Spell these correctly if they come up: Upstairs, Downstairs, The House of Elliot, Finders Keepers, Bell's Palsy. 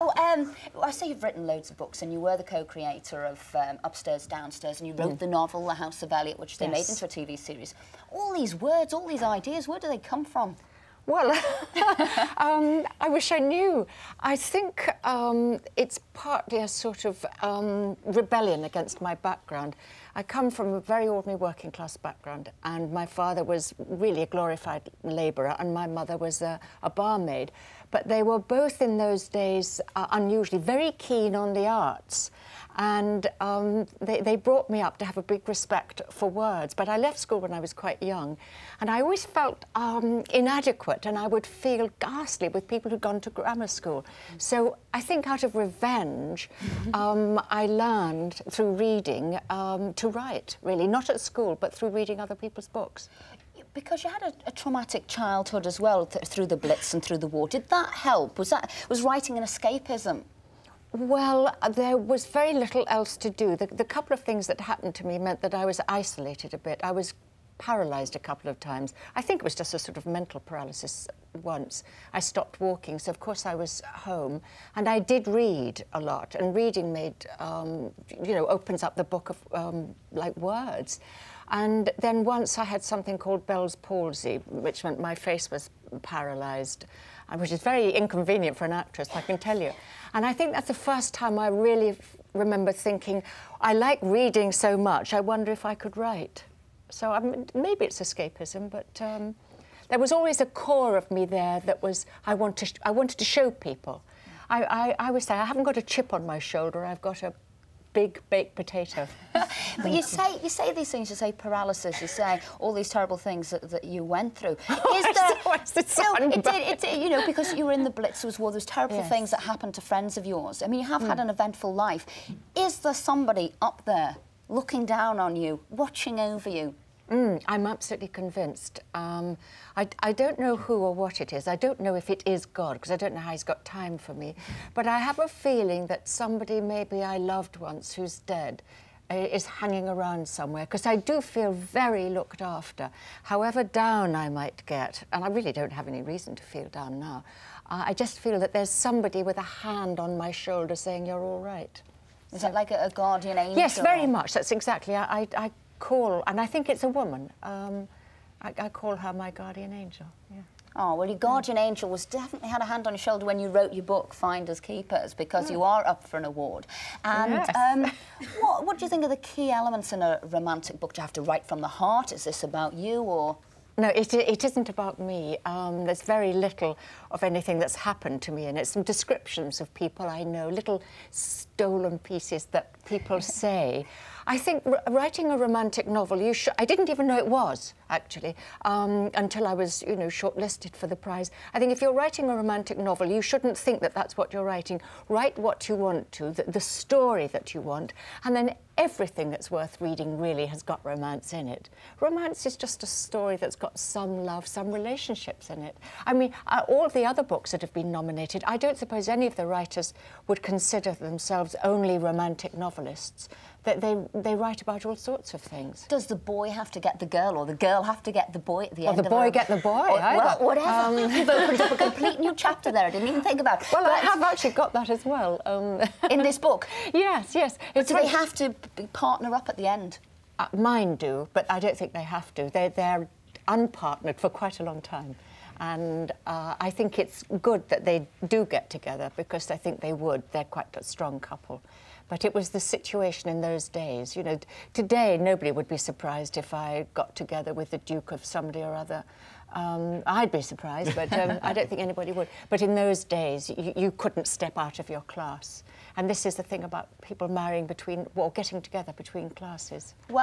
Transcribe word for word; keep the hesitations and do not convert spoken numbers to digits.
Oh, um, I say you've written loads of books, and you were the co-creator of um, Upstairs, Downstairs, and you wrote mm. the novel The House of Elliot, which they yes. made into a T V series. All these words, all these ideas, where do they come from? Well, um, I wish I knew. I think um, it's partly a sort of um, rebellion against my background. I come from a very ordinary working-class background, and my father was really a glorified labourer, and my mother was a, a barmaid. But they were both in those days uh, unusually very keen on the arts, and um, they, they brought me up to have a big respect for words. But I left school when I was quite young, and I always felt um, inadequate, and I would feel ghastly with people who'd gone to grammar school. So I think out of revenge, um, I learned through reading um, to write, really, not at school, but through reading other people's books. Because you had a, a traumatic childhood as well, th through the Blitz and through the war. Did that help? Was that was writing an escapism? Well, there was very little else to do. The, the couple of things that happened to me meant that I was isolated a bit. I was paralysed a couple of times. I think it was just a sort of mental paralysis once. I stopped walking, so of course I was home, and I did read a lot, and reading made, um, you know, opens up the book of, um, like, words. And then once I had something called Bell's Palsy, which meant my face was paralysed, which is very inconvenient for an actress, I can tell you. And I think that's the first time I really remember thinking, I like reading so much, I wonder if I could write. So I mean, maybe it's escapism, but um, there was always a core of me there that was, I, want to sh I wanted to show people. I, I, I always say, I haven't got a chip on my shoulder, I've got a big baked potato. But you say, you say these things, you say paralysis, you say all these terrible things that, that you went through. Oh, is there, I saw, I saw no, it did, it did, you know, because you were in the Blitz, there was war, there was terrible yes. things that happened to friends of yours. I mean, you have mm. had an eventful life. Is there somebody up there looking down on you, watching over you? Mm, I'm absolutely convinced. Um, I, I don't know who or what it is. I don't know if it is God, because I don't know how he's got time for me. But I have a feeling that somebody maybe I loved once who's dead uh, is hanging around somewhere, because I do feel very looked after, however down I might get. And I really don't have any reason to feel down now. Uh, I just feel that there's somebody with a hand on my shoulder saying, you're all right. Is so, that like a, a guardian angel? Yes, very much. That's exactly. I, I, I call, and I think it's a woman, um, I, I call her my guardian angel. Yeah. Oh, well, your guardian mm. angel was definitely had a hand on your shoulder when you wrote your book, Finders Keepers, because mm. you are up for an award. And yes. um, what, what do you think are the key elements in a romantic book? Do you have to write from the heart? Is this about you, or...? No, it, it isn't about me. Um, there's very little of anything that's happened to me in it. Some descriptions of people I know, little stolen pieces that people say. I think writing a romantic novel, you sh I didn't even know it was, actually, um, until I was, you know, shortlisted for the prize. I think if you're writing a romantic novel, you shouldn't think that that's what you're writing. Write what you want to, the, the story that you want, and then everything that's worth reading really has got romance in it. Romance is just a story that's got some love, some relationships in it. I mean, uh, all the other books that have been nominated, I don't suppose any of the writers would consider themselves only romantic novelists. That they, they write about all sorts of things. Does the boy have to get the girl, or the girl have to get the boy at the or end of it? Or the boy our... get the boy, or, well, whatever. Um... You've opened up a complete new chapter there, I didn't even think about. Well, but... I have actually got that as well. Um... In this book? Yes, yes. It's but do very... they have to partner up at the end? Uh, mine do, but I don't think they have to. They're, they're unpartnered for quite a long time. And uh, I think it's good that they do get together, because I think they would. They're quite a strong couple. But it was the situation in those days. You know, today nobody would be surprised if I got together with the Duke of somebody or other. Um, I'd be surprised, but um, I don't think anybody would. But in those days, you, you couldn't step out of your class. And this is the thing about people marrying between, or getting together between classes. Well